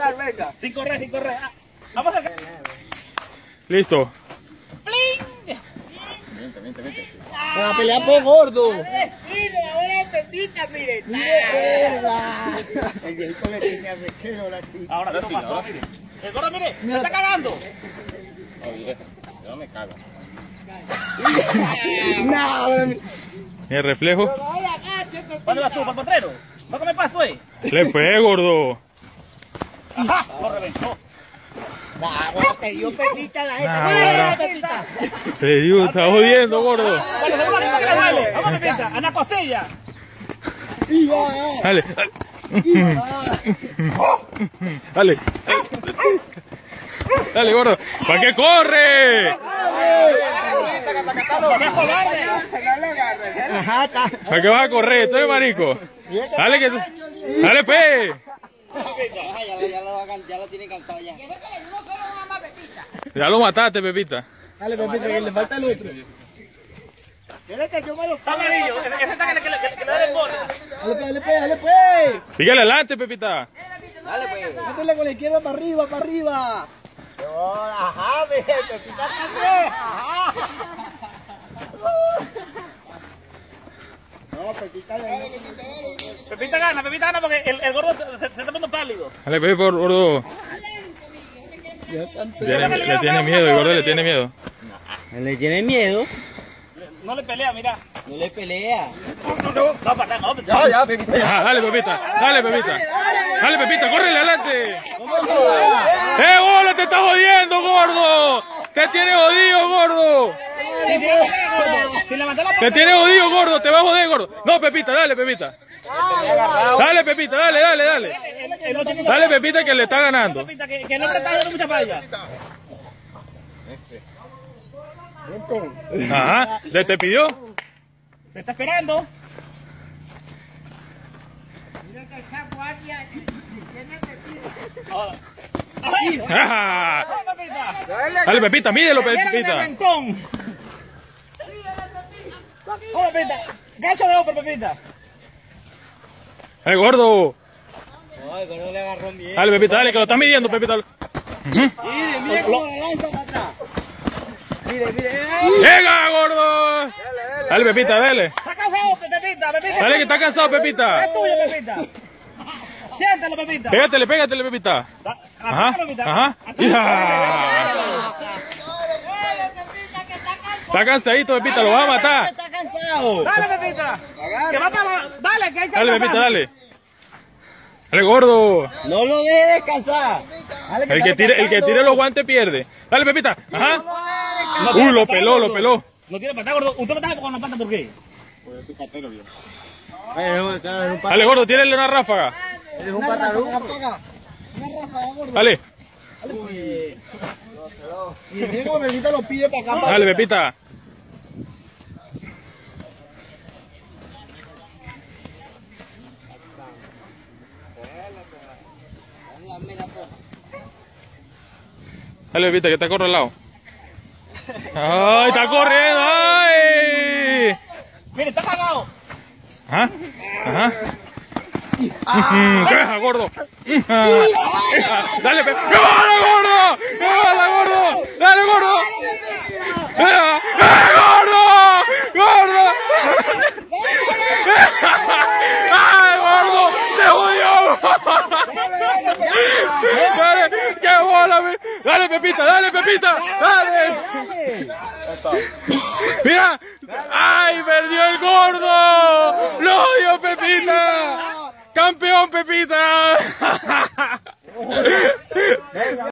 hablar, venga. Sí, corre, sí, corre. Ah, vamos acá. Listo. ¡Pling! Vente. ¡Ah! ¡La pelea por gordo! ¡A ver, mire! ¡Ahora tendita, mire! ¡Mierda! El viejito le tiene a Rechero la tita. Ahora te lo mató, mire. ¡El gordo, mire! ¡Me está cagando! Oye, yo me cago. ¡No! ¿El reflejo? ¿Dónde vas tú? ¿Para el potrero? ¿Vas a comer pasto, eh? ¡Le fue, gordo! ¡Ajá! ¡Lo reventó! Nah, bueno, te dio perrita la gente. Nah, perrita. Te digo, está jodiendo, gordo. Vamos, perrita, a la costilla. Dale, dale. Dale, gordo. ¿Para qué corre? ¿Para qué vas a correr? Estoy marico. Dale, que dale, pe. Ya lo tiene cansado ya. Ya lo mataste, Pepita. Dale, Pepita, que le falta el otro. Dale que yo me lo... Está amarillo, ese está que le da el borde. Dale, pues. Síguele adelante, Pepita. Dale, pues. Métele con la izquierda para arriba. Ajá, Pepita, no, Pepita gana porque el gordo se está poniendo pálido. Dale, Pepe, gordo. Le tiene miedo, el gordo le tiene miedo. ¿Le tiene miedo? No le pelea, mira. No le pelea. No, ya, Pepita. Ya. Ah, dale, Pepita. Dale, Pepita, córrele adelante. Gordo, te está jodiendo, gordo. Te tiene jodido, gordo. Te tiene jodido, gordo, te va a joder, gordo. No, Pepita, dale, Pepita. Dale, Pepita, dale. Dale, Pepita, que le está ganando. Que no te está dando mucha falla. Ajá, ¿le te pidió? Te está esperando. Mira que el sapo área tiene que pedir. Dale, Pepita, mídelo, Pepita. ¡Oh, Pepita! ¡Gancho de ojo, Pepita! ¡El gordo! No, el gordo le agarró bien. Dale, Pepita, dale, que lo estás midiendo, Pepita. Mire cómo la lanza para atrás. Mire. ¡Venga, gordo! Dale, Pepita, dale. Está cansado, Pepita. Dale, que está cansado, Pepita. Es tuyo, Pepita. Siéntalo, Pepita. Pégatele, Pepita. Ajá. Está cansadito, Pepita, lo va a matar. Dale, Pepita. Que va para... Dale, que hay que... Dale, Pepita, dale. Dale, gordo. No lo deje descansar. Dale, que el que tire los guantes pierde. Dale, Pepita. Ajá. Uy, lo peló. No tiene patada, gordo. ¿Usted patada con la pata por qué? Porque yo soy patero, yo. Dale, gordo, tírale una ráfaga. Es un patarú. Una ráfaga, gordo. Dale. Uy. Y el como Pepita lo pide para acá. Dale, Pepita. Dale, Pepita, que está corre al lado. ¡Ay, está corriendo! ¡Ay! ¡Mire, está cagado! Ajá. ¡Queja, gordo! ¡Dale, Pepita! ¡Dale, gordo! Dale, Pepita. Mira, ay, perdió el gordo. Lo odio, Pepita. Campeón, Pepita.